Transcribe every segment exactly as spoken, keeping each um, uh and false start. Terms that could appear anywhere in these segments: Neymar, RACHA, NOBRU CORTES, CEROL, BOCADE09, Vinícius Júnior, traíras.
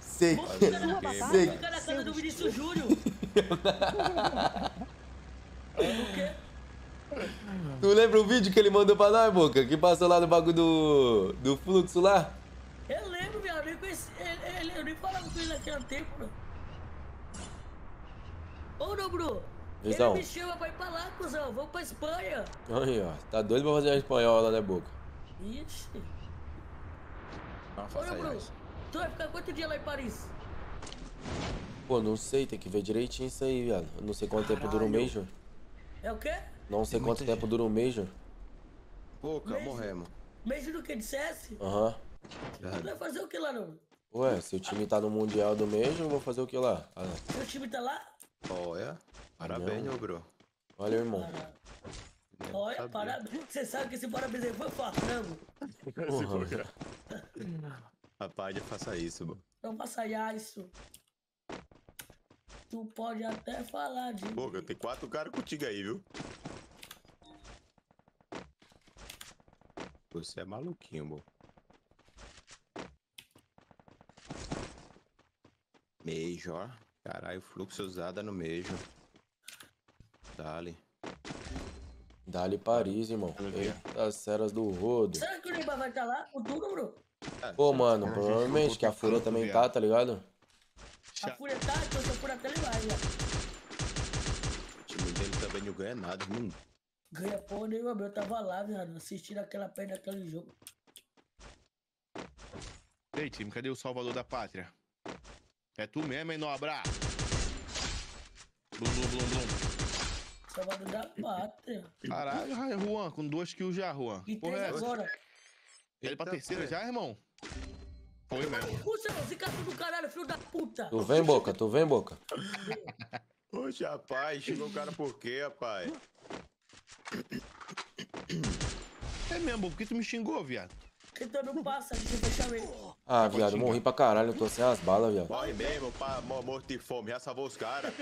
Sei. Você tá na casa do Vinícius Júnior. O quê? Tu lembra o vídeo que ele mandou pra nós, Boca? Que passou lá no bagulho do, do fluxo lá? Eu lembro, meu amigo. Eu nem falava com ele naquele tempo, mano. Ô, Nobru, ele me chama pra ir pra lá, cuzão. Vamos pra Espanha. Aí, ó. Tá doido pra fazer a espanhola, né, Boca? Ixi. Ô, Nobru, tu vai ficar quanto dia lá em Paris? Pô, não sei. Tem que ver direitinho isso aí, velho. Eu não sei quanto Caralho. tempo dura um mês, Jô. É o quê? Não sei quanto tempo dura um Major. Pouca, morremos. Major do que? De C S? Aham. Tu vai fazer o que lá, não? Ué, se o time tá no Mundial do Major, eu vou fazer o que lá? Ah. Seu time tá lá? Olha, parabéns, meu bro. Valeu, irmão. Olha, parabéns. Você sabe que esse parabéns aí foi fartando. Porra. Rapaz, não faça isso, bro. Não faça isso. Tu pode até falar de... Boca, tem quatro caras contigo aí, viu? Você é maluquinho, bro. Mejo, ó. Caralho, fluxo usada no mejo. Dali. Dali Paris, irmão. As ceras do rodo. Será que o Neymar vai estar lá? O Tuga, bro? Pô, mano, provavelmente que a Fura também tá, tá ligado? A Fúria tá, então se a Fúria até ele vai, já. O time dele também não ganha nada, mano. Ganha porra nenhuma, meu. Eu tava lá, velho, assistindo aquela perna daquele jogo. Ei, time, cadê o salvador da pátria? É tu mesmo, hein, Nobra? Blum, blum, blum, blum. Salvador da pátria. Caralho, Juan, com dois kills já, Juan. E porra, três agora. Ele Eita, pra terceira já, irmão? Foi mesmo. Do caralho, filho da puta. Tu vem, Boca, tu vem, Boca. Oxe, rapaz, chegou o cara por quê, rapaz? É mesmo, Boca, por que tu me xingou, viado? Então não passa, deixa eu fechar ele. Ah, viado, morri pra caralho, eu tô sem as balas, viado. Morre mesmo, pá, morto de fome, já salvou os caras.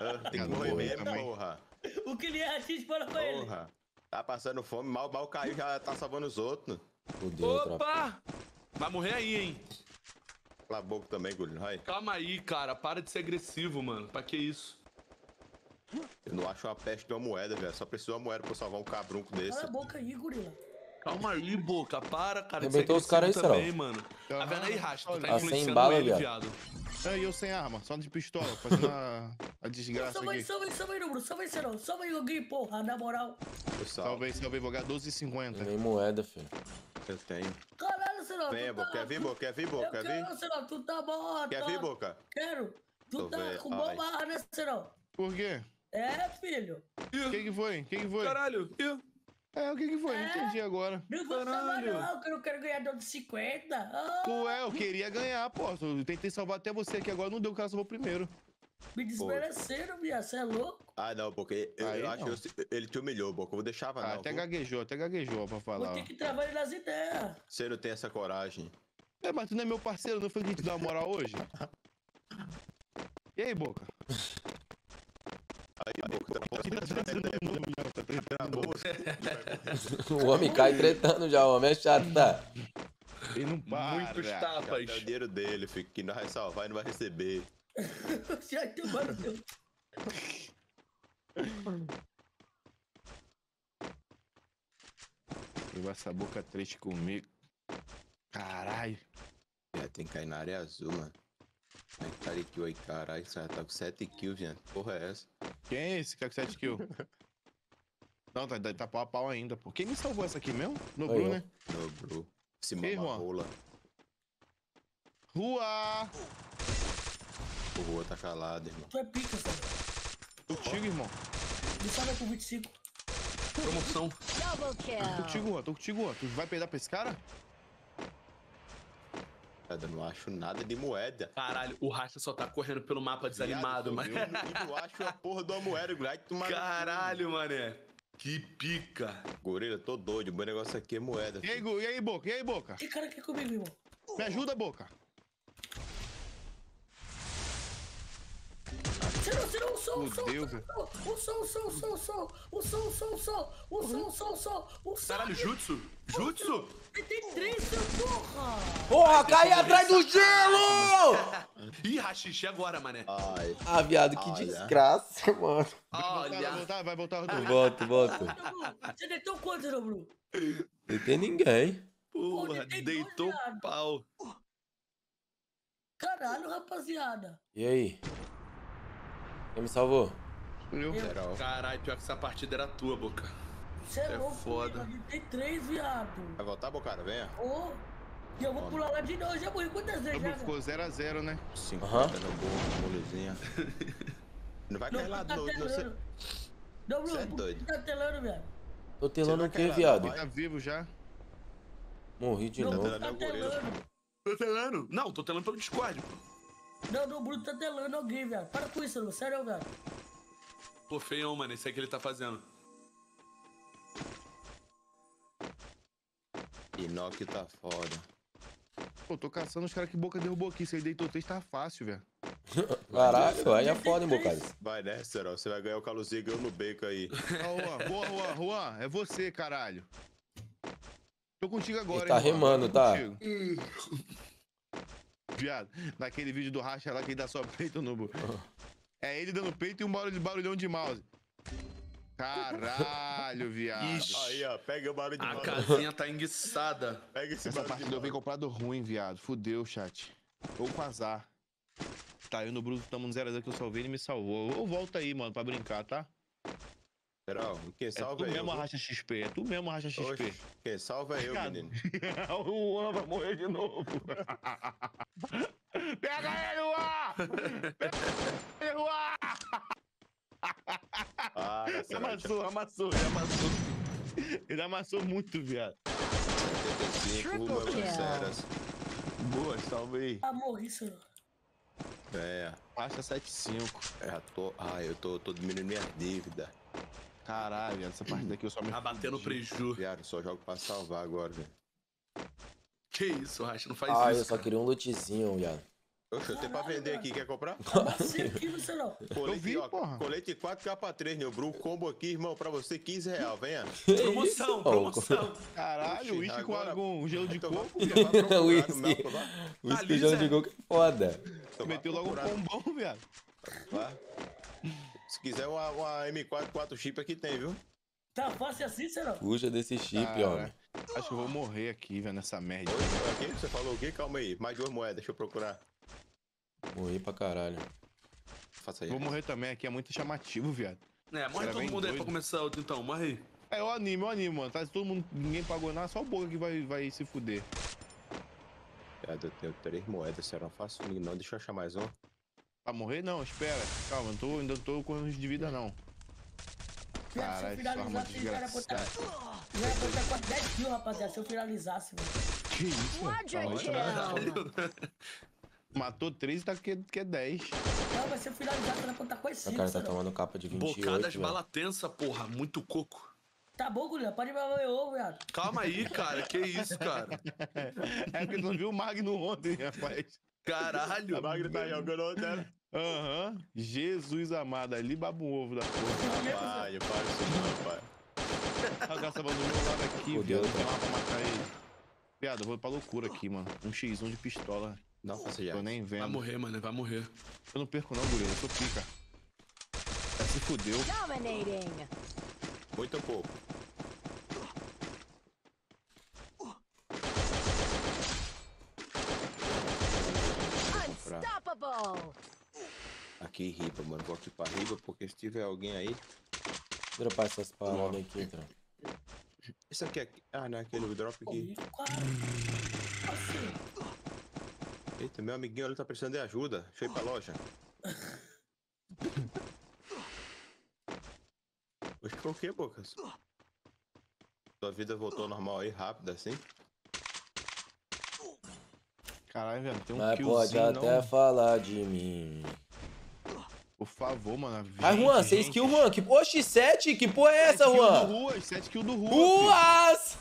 Ah, tem que morrer mesmo, porra. O que ele é, a gente fala pra ele. Porra, tá passando fome, mal, mal caiu, já tá salvando os outros. Fudeu, opa! Trapa. Vai morrer aí, hein? Cala a boca também, Gulinho. Calma aí, cara. Para de ser agressivo, mano. Pra que isso? Eu não acho uma peste de uma moeda, velho. Só preciso de uma moeda pra salvar um cabrunco desse. Cala a boca aí, Gulinho. Calma aí, Boca. Para, cara. Arrebentou os caras aí, também, mano. Ah, a velha aí, racha. Tu tá influenciando bala, ele, viado. É, e eu sem arma. Só de pistola. Fazendo a, a desgraça aqui. Salva aí, salva aí, salva aí, Nobru. Salva aí, Cerol. Salva aí, alguém, porra. Na moral. Salva aí, salva aí. Vou ganhar doze e cinquenta. Nem moeda, filho. Eu tenho. Caralho, Cerol. Vem, Boca. Quer vir, Boca? Quer vir, Boca? Quer vir? Não, Cerol. Tu tá morto. Quer vir, Boca? Quero. Tu tô tá velho. Com boa barra, né, Cerol? Por quê? É, filho. O que que foi? O que que foi? Caralho. Eu... É, o que que foi? É, não entendi agora. Não vou salvar não, que eu não quero ganhar dois e cinquenta. Oh. Ué, eu queria ganhar, pô. Eu tentei salvar até você aqui agora, não deu, o cara salvou primeiro. Me desmereceram, viado, você é louco? Ah, não, porque eu, eu acho que ele te humilhou, Boca. Eu vou deixar, vai ah, não. Até vou... gaguejou, até gaguejou pra falar. Vou ter que trabalhar nas ideias. Você não tem essa coragem. É, mas tu não é meu parceiro, não foi que a gente deu uma moral hoje? E aí, Boca? O homem cai tretando já, o homem é chato, tá? Ele não para. Muitos tapas. É o dinheiro dele, filho, que não vai salvar e não vai receber. Leva essa boca triste comigo. Caralho. É, tem que cair na área azul, mano. Aí, cara, kill aí, caralho, esse cara tá com sete kills, gente. Porra, é essa? Quem é esse que tá com sete kills? Não, tá, tá pau a pau ainda, pô. Quem me salvou essa aqui mesmo? Nobru, Oi, né? Nobru. Esse mamarola. Rua! O Rua tá calado, irmão. Tu é pica, sabe? Contigo, irmão. Me salva pro vinte e cinco. Promoção. Tô contigo, Rua, tô contigo, Rua. Tu vai pegar pra esse cara? Eu não acho nada de moeda. Caralho, o Racha só tá correndo pelo mapa desanimado, mano. Eu não acho a porra de uma moeda, Guilherme. Caralho, mané. Que pica. Gorila, tô doido. O meu negócio aqui é moeda. E aí, e aí, Boca? E aí, Boca? Que cara que é comigo, irmão? Me ajuda, Boca. Tira, o som, o som, o som, o som, o som, o som, o som, o som, o som, o som, o som, o som, o som. Caralho, jutsu? Jutsu? Tem três, seu porra. Porra, caí atrás do gelo! Ih, rachixe agora, mané. Ai. Ah, viado, que Olha. desgraça, mano. Olha. Vai voltar, vai voltar, vai voltar. Volta, volta. Você deitou quanto, Nobru? Deitei ninguém. Porra, deitou o pau. Caralho, rapaziada. E aí? Quem me salvou? Eu. Eu. Caralho, pior que essa partida era tua, Boca. Você é louco, foda. Tem três, viado. Vai voltar, Bocada? Vem. Oh, e eu vou oh, pular lá de novo. Eu já morri quantas vezes, já? Ficou zero a zero, né? cinquenta uhum. no gol, molezinha. Não vai cair lá, tá doido. Não, você... não, Bruno, é doido. Tá telando, viado. Tô telando o quê, viado? Tá vivo já. Morri de não, novo. Tá telando. Tô telando? Não, tô telando pelo Discord. Não, não, Bruno tá telando alguém, viado. Para com isso, não. Sério, velho. Pô, feião, mano. Isso é que ele tá fazendo. Inoki tá foda. Pô, tô caçando os caras que Boca derrubou aqui. Se ele deitou três, tá fácil, velho. Caralho, aí é foda, hein, Bocada. Vai, né, Cerol? Você vai ganhar o Caluzinho e eu no beco aí. Ah, Juan, Juan, Juan, é você, caralho. Tô contigo agora, ele tá hein, remando, tá? Viado, naquele vídeo do Racha lá que ele dá só peito no... É ele dando peito e um barulho de barulhão de mouse. Caralho, viado. Ixi. Aí, ó, pega o barulho de A mal. casinha tá enguiçada. Pega esse Essa partida eu vim comprado ruim, viado. Fudeu, chat. Ou com azar. Tá, eu no Bruno tamo no zero a zero que eu salvei, ele me salvou. Ou volta aí, mano, pra brincar, tá? Será? O que? Salva aí. É tu mesmo racha X P. É tu mesmo racha X P. Oxe, que? Salva eu, menino. O Juan vai morrer de novo. Pega ele, Juan! Pega ele, Juan! Ah, amassou, amassou, ele amassou. Ele amassou muito, viado. Boa, salvei. Ah, morri, senhor. É, racha sete cinco. É, tô... Ah, eu tô, tô diminuindo minha dívida. Caralho, essa partida aqui eu só me... Tá batendo preju. Viado, só jogo pra salvar agora, velho. Que isso, Racha, não faz ah, isso. Ah, eu só cara. queria um lootzinho, viado. Oxe, eu tenho pra vender aqui, quer comprar? Colete quatro K pra três, Nobru. Combo aqui, irmão, pra você, quinze reais, venha. Promoção, promoção. Caralho, uísque com algum gelo de coco. Uísque com gelo de coco é foda. Meteu logo um combão, viado. Se quiser uma M quatro quatro chip aqui tem, viu? Tá fácil assim, será? Puxa desse chip, ó. Acho que eu vou morrer aqui, velho, nessa merda. Você falou o quê? Calma aí, mais duas moedas, deixa eu procurar. Morri pra caralho. Faça aí. Vou morrer também aqui, é muito chamativo, viado. É, morre todo mundo aí pra começar outro então, morre. É, eu animo, eu animo, mano. Tá todo mundo, ninguém pagou nada, só o Boca que vai, vai se fuder. Viado, eu tenho três moedas, será? Não faço não, deixa eu achar mais um. Pra morrer não, espera. Calma, eu tô, ainda não tô com risco de vida não. Caralho, se eu finalizasse, eu ia botar quase dez mil, rapaziada, se eu finalizasse, mano. Que isso? Matou três e tá que, que é dez. Não, vai ser finalizado, vai contar com esse. O cara tá tomando capa de vinte e oito. Bocadas bala tensa, porra. Muito coco. Tá bom, Guilherme. Pode me avaliar ovo, viado. Calma aí, cara. Que isso, cara. É porque não viu o Magno ontem, rapaz. Caralho. O Magno tá jogando ontem, né? Aham. Uhum. Jesus amado. Ali baba um ovo da porra. Rapaz, pai, isso não, pai. Olha o cara do meu lado aqui, viado. Viado, eu vou pra loucura aqui, mano. Um xis um de pistola. Não, eu nem vendo. Vai morrer, mano, vai morrer. Eu não perco não, Guilherme, eu sou pica. Já se fudeu. Muito pouco. Unstoppable. Aqui riba, mano, vou aqui pra riba, porque se tiver alguém aí... Dropar essas paradas aqui, cara. Isso aqui é... Ah, não, aquele drop aqui. Eita, meu amiguinho ali tá precisando de ajuda. Deixa eu ir pra loja. Hoje foi o que, Bocas? Sua vida voltou ao normal aí, rápido assim? Caralho, velho, tem um Mas pode até não... falar de mim. Por favor, mano. Ai, Juan, seis kills, Juan. Que... Oxi, sete? Que porra é essa, Juan? sete kills do Juan. Ruas!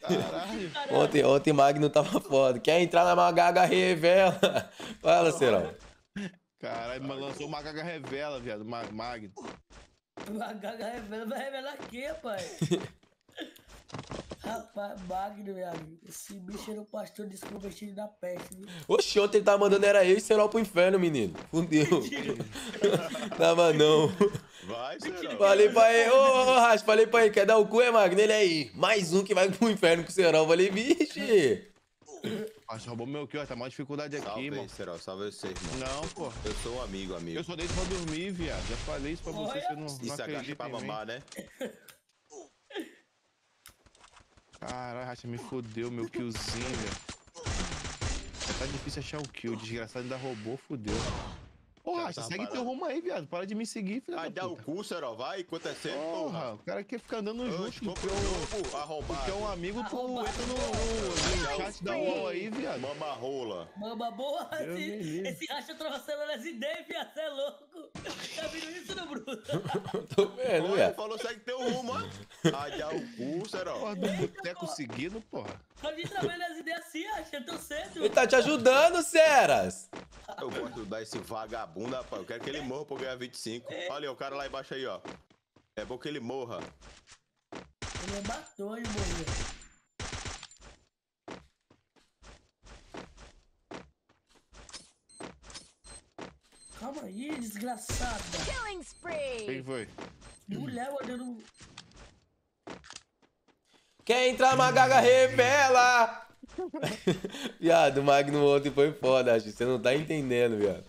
Caralho. Ontem, ontem Magno tava foda. Quer entrar na Magaga Revela? Fala, Cerol. Caralho, mas lançou Magaga Revela, viado. Mag Magno. Magaga Revela vai revelar o quê, pai? Rapaz, Magno, meu amigo. Esse bicho era um pastor desconvertido da peste, viu? Oxi, ontem ele tava mandando era eu e Cerol pro inferno, menino. Fudeu. Tava não. Vai, Cerol. Falei pra ele, ô, ô, ô, Racha, falei pra ele, quer dar o cu, é, Magno? Ele aí. Mais um que vai pro inferno com o Cerol. Falei, vixe. Acho roubou meu kill, tá maior dificuldade aqui, salve, mano. Será? Salve você, irmão. Não, pô. Eu sou um amigo, amigo. Eu só deixo pra dormir, viado. Já falei isso pra você, você não, não isso acredita pra mamar, né? Caralho, Racha, me fodeu meu killzinho, velho. Já tá difícil achar o kill. Desgraçado ainda roubou, fodeu. Ô, Racha, segue parado. Teu rumo aí, viado. Para de me seguir, filho. Vai dar o cu, Cerol, vai. Quanto é sempre, porra. O cara quer ficar andando junto. Porque é um amigo, tu entra no chat da U O L aí, viado. Mama rola. Mama boa. Esse Racha trouxendo nas ideias, viado. Você é louco. Tá vendo isso, não, Bruno? Tô vendo, viado. Falou, segue teu rumo, mano. Vai dar o cu, Cerol. Porra, do boteco seguindo, porra. Tá de trabalho nas ideias assim, Racha. Tão cedo. Ele tá te ajudando, Ceras. Eu vou ajudar esse vagabundo. Bunda, eu quero que ele morra pra eu ganhar vinte e cinco. Olha o cara lá embaixo aí, ó. É bom que ele morra. Ele matou, ele morreu. Calma aí, desgraçada. Killing spree. Quem foi? Mulher olhando. Quer entrar, Magaga, revela! Viado, o Magno ontem foi foda, acho. Você não tá entendendo, viado.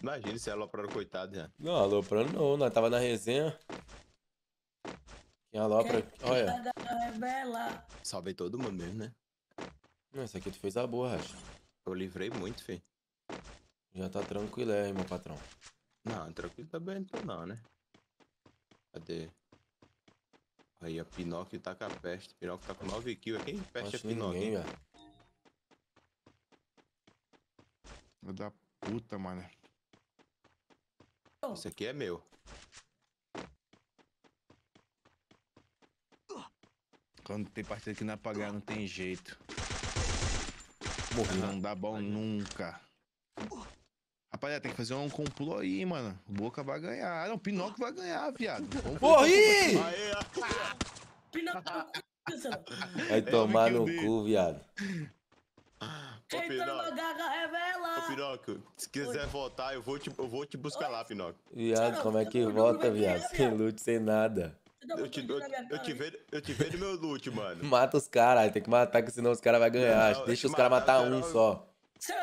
Imagina se é aloprando, coitado, né? Não, aloprando não, nós tava na resenha. Quem alopra... Olha. Salvei todo mundo mesmo, né? Não, essa aqui tu fez a boa, Racha. Eu livrei muito, filho. Já tá tranquilo, é, meu patrão. Não, tranquilo também não, não, né? Cadê? Aí, a Pinóquio tá com a peste. Pinóquio tá com nove kills. Quem peste é Pinóquio? Filho da puta, mano. Esse aqui é meu. Quando tem partida que não apagar, não tem jeito. Morreu. Não dá bom nunca. Rapaziada, tem que fazer um complô aí, mano. O Boca vai ganhar. Não, o Pinóquio vai ganhar, viado. Morri! Vai tomar no cu, viado. Ô, Pinóquio. Ô, Pinóquio, se quiser voltar, eu vou te, eu vou te buscar lá, Pinóquio. Viado, como é que volta, viado? Sem loot, sem nada. Eu te, eu, eu, te vejo, eu te vejo no meu loot, mano. Mata os caras, tem que matar, que senão os caras vão ganhar. Não, não, deixa os caras matar um só.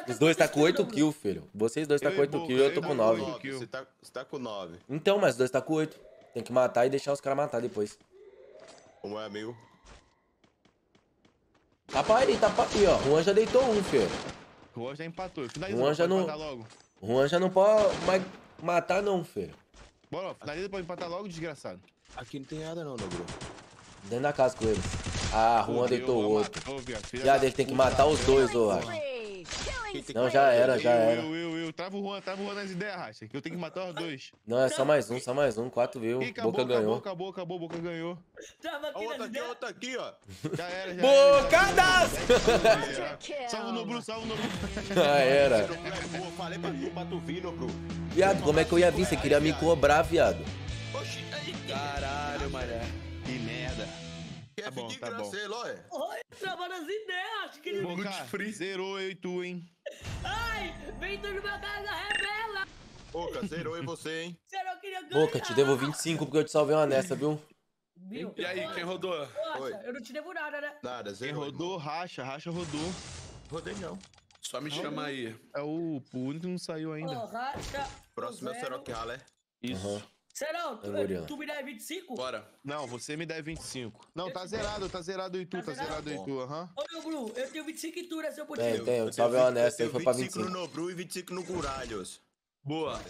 Os dois tá com oito kills, filho. Vocês dois tá com oito kills e eu tô com nove. Você tá, você tá com nove. Então, mas os dois tá com oito. Tem que matar e deixar os caras matar depois. Como é, amigo? Tapa aí, tapa aí, ó. Juan já deitou um, filho. Juan já empatou. Finalizou, já não... empatar logo. Juan já não pode mais matar não, filho. Bora, finaliza pra empatar logo, desgraçado. Aqui não tem nada não, Nobru. Dentro da casa com eles. Ah, Juan deitou o outro. Já ele tem que matar os dois, ô, Racha. Não, já era, já era. Eu, eu, eu, trava o Juan, trava o Juan nas ideias, Racha. Eu tenho que matar os dois. Não, é só mais um, só mais um. quatro mil. Boca ganhou. Acabou, acabou, Boca ganhou. Trava aqui, outra aqui, outra aqui, ó. Já era, já era. Bocadas! Salve o Nobru, salve o Nobru. Já era. Falei pra tu vir, Nobru. Viado, como é que eu ia vir? Você queria me cobrar, viado. Caralho, Maré. Que merda. Tá bom, tá bom. Oi, trava nas ideias, querido. Boca, free. Zerou eu e tu, hein? Ai, vem tu numa casa rebela. Boca, zerou e você, hein? Zerou, queria ganhar. Boca, te devo vinte e cinco porque eu te salvei uma nessa, viu? Viu? E aí, quem rodou? Poxa, eu não te devo nada, né? Nada, zerou. Quem rodou, Racha, Racha rodou. Rodei não. Só me chama aí. É o único que não saiu ainda. Ô, Racha. Próximo é o Cerol que rala, é? Isso. Será? Tu, tu me dá vinte e cinco? Bora. Não, você me dá vinte e cinco. Não, tá zerado, tá zerado e tu, tá zerado e tu, aham. Ô, Nobru, eu tenho vinte e cinco e tu, né, seu potinho? Tem, tem, eu salvei uma nessa, aí foi pra vinte e cinco. vinte e cinco no Nobru e vinte e cinco no Guralhos. Boa.